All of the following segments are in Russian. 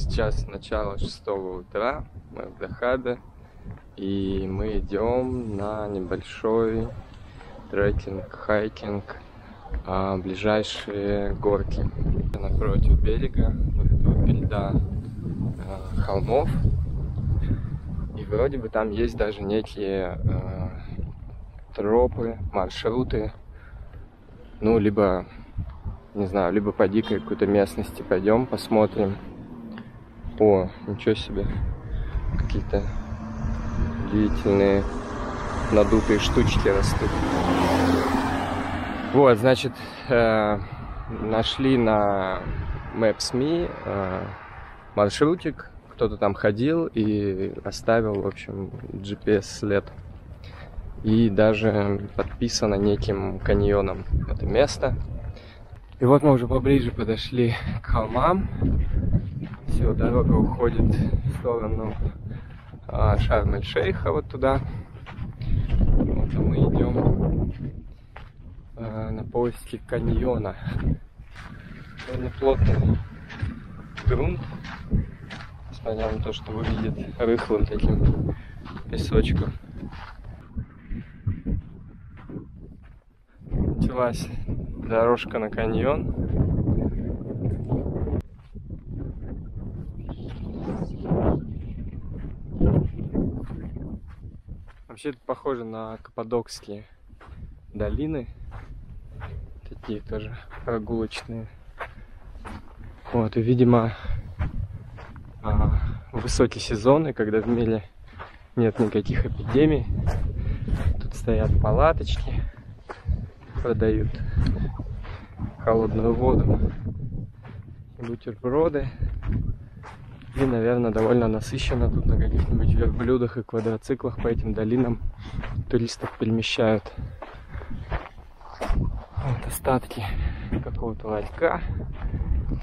Сейчас начало 6 утра, мы в Дахабе, и мы идем на небольшой трекинг, хайкинг, ближайшие горки. Напротив берега вот льда холмов, и вроде бы там есть даже некие тропы, маршруты, ну либо, не знаю, либо по дикой какой-то местности пойдем, посмотрим. О, ничего себе, какие-то удивительные надутые штучки растут. Вот, значит, нашли на maps.me маршрутик, кто-то там ходил и оставил, в общем, GPS-след. И даже подписано неким каньоном это место. И вот мы уже поближе подошли к холмам. Все, дорога уходит в сторону Шарм-эль-Шейха, вот туда. Вот, а мы идем на поиски каньона. Довольно плотный грунт, несмотря на то, что выглядит рыхлым таким песочком. Началась дорожка на каньон. Вообще это похоже на каппадокские долины, такие тоже прогулочные. Вот, и видимо высокий сезон, и когда в мире нет никаких эпидемий, тут стоят палаточки, продают холодную воду, бутерброды, и, наверное, довольно насыщенно тут на каких-нибудь верблюдах и квадроциклах по этим долинам туристов перемещают. Вот остатки какого-то ларька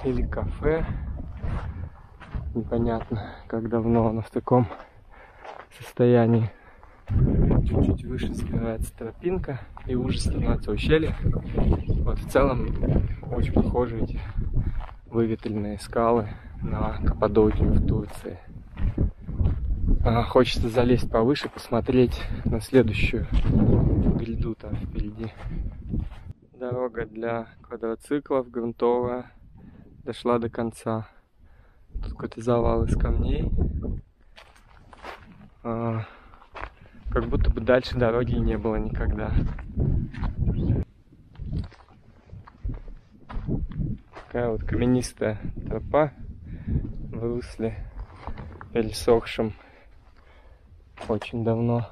или кафе, непонятно, как давно оно в таком состоянии. Чуть-чуть выше скрывается тропинка, и уже становится ущелье. Вот в целом очень похожи эти выветренные скалы на Каппадокию в Турции. Хочется залезть повыше, посмотреть на следующую гряду там впереди. Дорога для квадроциклов, грунтовая, дошла до конца. Тут какой-то завал из камней. Как будто бы дальше дороги не было никогда. Такая вот каменистая тропа в русле пересохшем очень давно.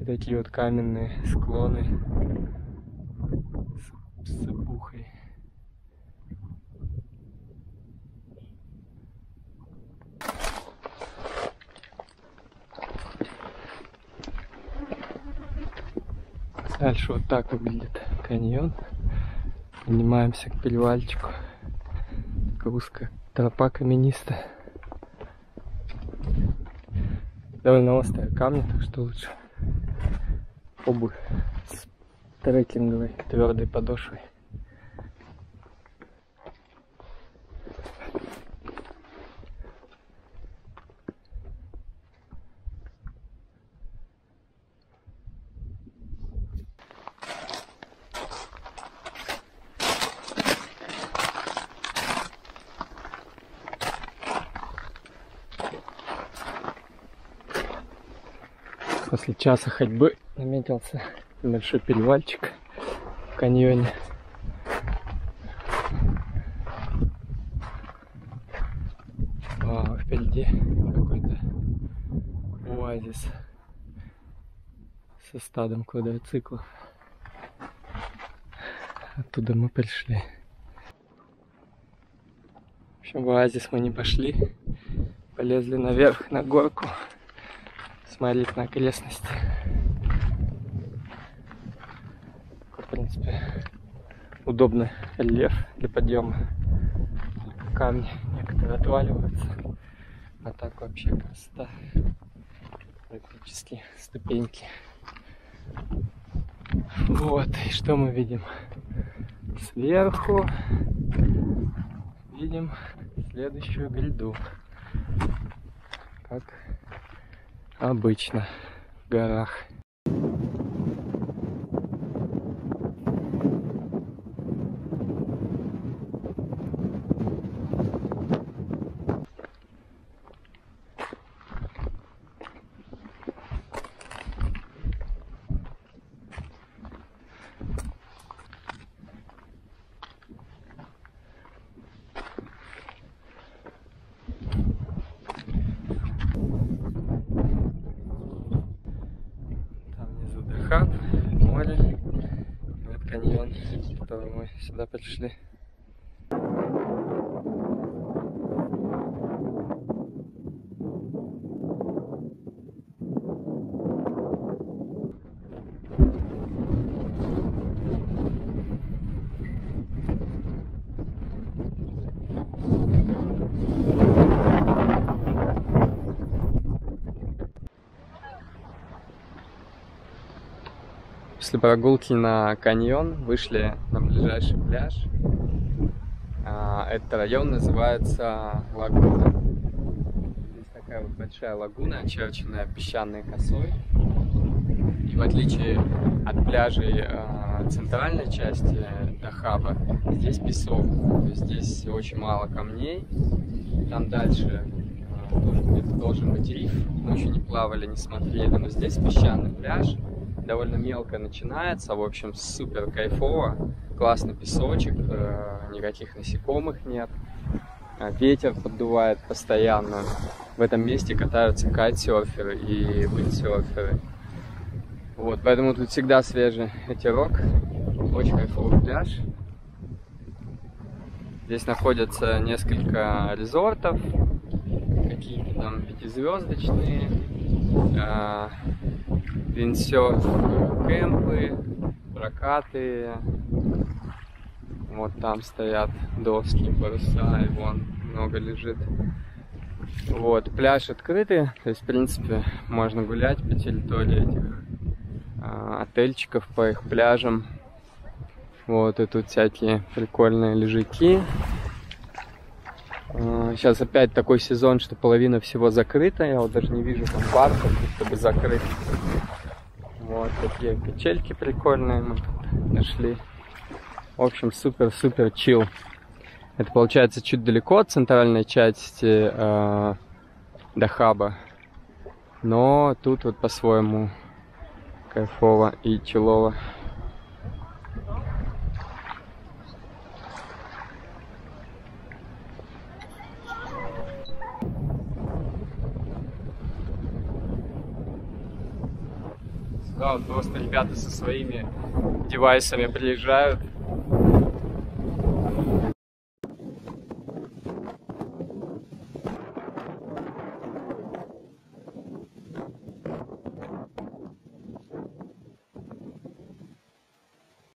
И такие вот каменные склоны с опухой. Дальше вот так выглядит каньон. Поднимаемся к перевальчику. Узкая тропа каменистая. Довольно острые камни, так что лучше обувь с трекинговой твердой подошвой. После часа ходьбы наметился небольшой перевальчик в каньоне. О, впереди какой-то оазис со стадом квадроциклов. Оттуда мы пришли. В общем, в оазис мы не пошли. Полезли наверх на горку. Смотреть на окрестности. В принципе, удобный рельеф для подъема. Камни некоторые отваливаются. А так вообще красота. Практически ступеньки. Вот, и что мы видим? Сверху видим следующую гряду, как обычно в горах. Море, вот каньон, в который мы сюда пришли. После прогулки на каньон вышли на ближайший пляж. Этот район называется Лагуна. Здесь такая вот большая лагуна, очерченная песчаной косой. И в отличие от пляжей центральной части Дахаба, здесь песок. То есть здесь очень мало камней. Там дальше должен быть риф. Мы еще не плавали, не смотрели, но здесь песчаный пляж. Довольно мелко начинается, в общем, супер кайфово, классный песочек, никаких насекомых нет, ветер поддувает постоянно. В этом месте катаются кайтсерферы и виндсерферы. Вот, поэтому тут всегда свежий ветерок, очень кайфовый пляж. Здесь находятся несколько резортов, какие-то там пятизвездочные, виндсерф, кемпы, прокаты. Вот там стоят доски, паруса, и вон много лежит. Вот, пляж открытый, то есть, в принципе, можно гулять по территории этих отельчиков, по их пляжам. Вот, и тут всякие прикольные лежаки. Сейчас опять такой сезон, что половина всего закрыта. Я вот даже не вижу там парков, чтобы закрыть. Вот такие печельки прикольные мы нашли. В общем, супер-супер чил. Это получается чуть далеко от центральной части Дахаба. Но тут вот по-своему кайфово и чилово. Да, вот просто ребята со своими девайсами приезжают,